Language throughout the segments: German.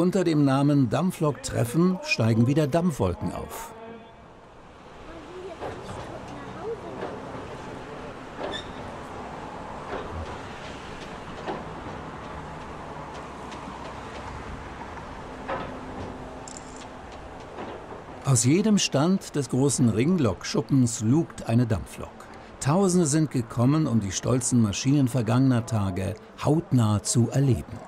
Unter dem Namen Dampfloktreffen steigen wieder Dampfwolken auf. Aus jedem Stand des großen Ringlokschuppens lugt eine Dampflok. Tausende sind gekommen, um die stolzen Maschinen vergangener Tage hautnah zu erleben.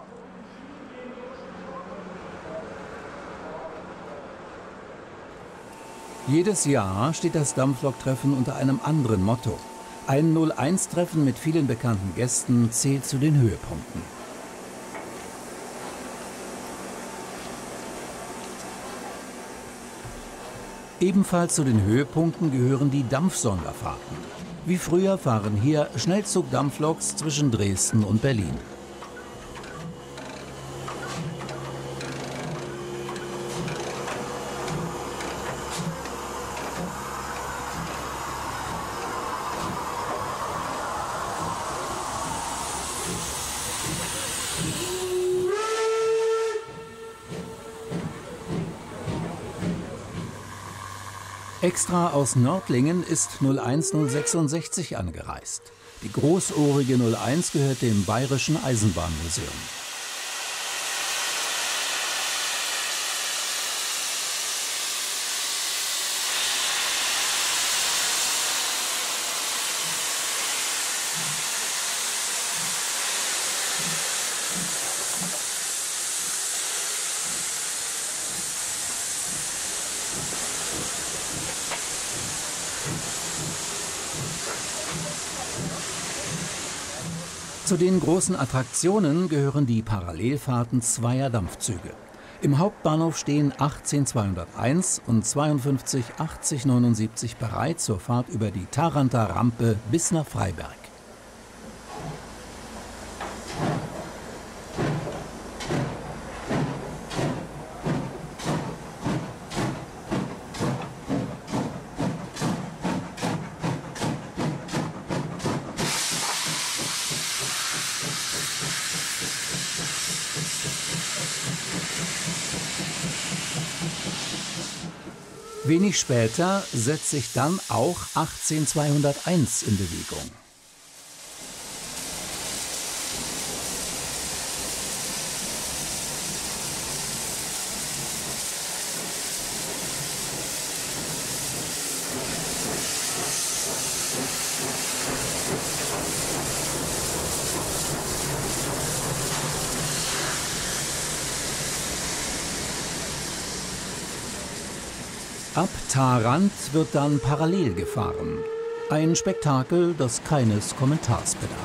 Jedes Jahr steht das Dampfloktreffen unter einem anderen Motto. Ein 01-Treffen mit vielen bekannten Gästen zählt zu den Höhepunkten. Ebenfalls zu den Höhepunkten gehören die Dampfsonderfahrten. Wie früher fahren hier Schnellzug-Dampfloks zwischen Dresden und Berlin. Extra aus Nördlingen ist 01066 angereist. Die großohrige 01 gehört dem Bayerischen Eisenbahnmuseum. Zu den großen Attraktionen gehören die Parallelfahrten zweier Dampfzüge. Im Hauptbahnhof stehen 18 201 und 52 80 79 bereit zur Fahrt über die Tharandter Rampe bis nach Freiberg. Wenig später setzt sich dann auch 18 201 in Bewegung. Ab Tharandt wird dann parallel gefahren. Ein Spektakel, das keines Kommentars bedarf.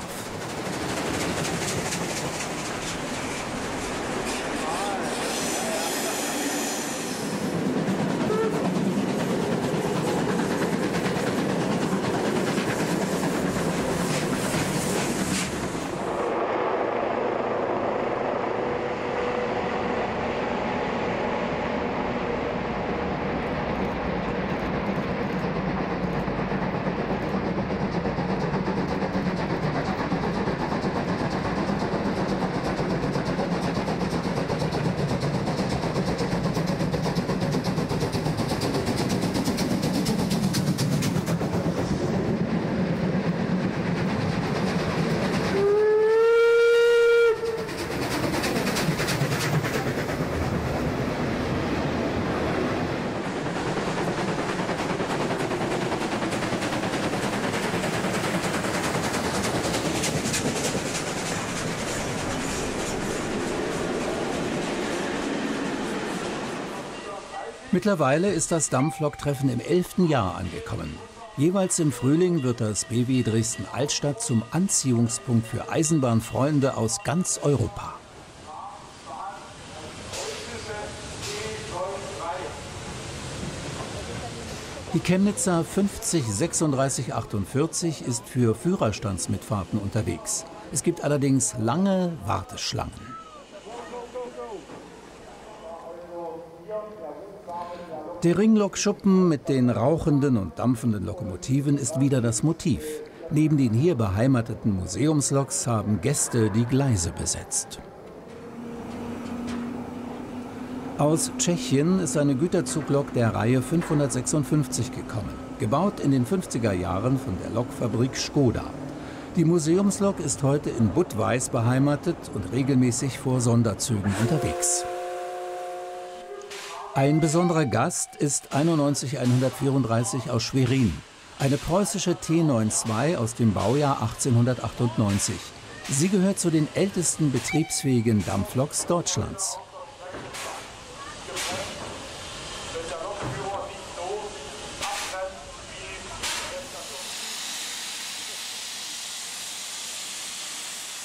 Mittlerweile ist das Dampfloktreffen im 11. Jahr angekommen. Jeweils im Frühling wird das BW Dresden Altstadt zum Anziehungspunkt für Eisenbahnfreunde aus ganz Europa. Die Chemnitzer 50 36 48 ist für Führerstandsmitfahrten unterwegs. Es gibt allerdings lange Warteschlangen. Der Ringlokschuppen mit den rauchenden und dampfenden Lokomotiven ist wieder das Motiv. Neben den hier beheimateten Museumsloks haben Gäste die Gleise besetzt. Aus Tschechien ist eine Güterzuglok der Reihe 556 gekommen, gebaut in den 50er Jahren von der Lokfabrik Škoda. Die Museumslok ist heute in Budweis beheimatet und regelmäßig vor Sonderzügen unterwegs. Ein besonderer Gast ist 91 134 aus Schwerin, eine preußische T92 aus dem Baujahr 1898. Sie gehört zu den ältesten betriebsfähigen Dampfloks Deutschlands.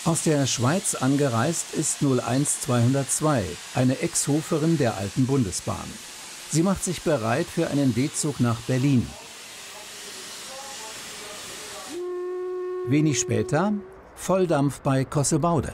Aus der Schweiz angereist ist 01 202, eine Ex-Hoferin der alten Bundesbahn. Sie macht sich bereit für einen D-Zug nach Berlin. Wenig später Volldampf bei Kossebaude.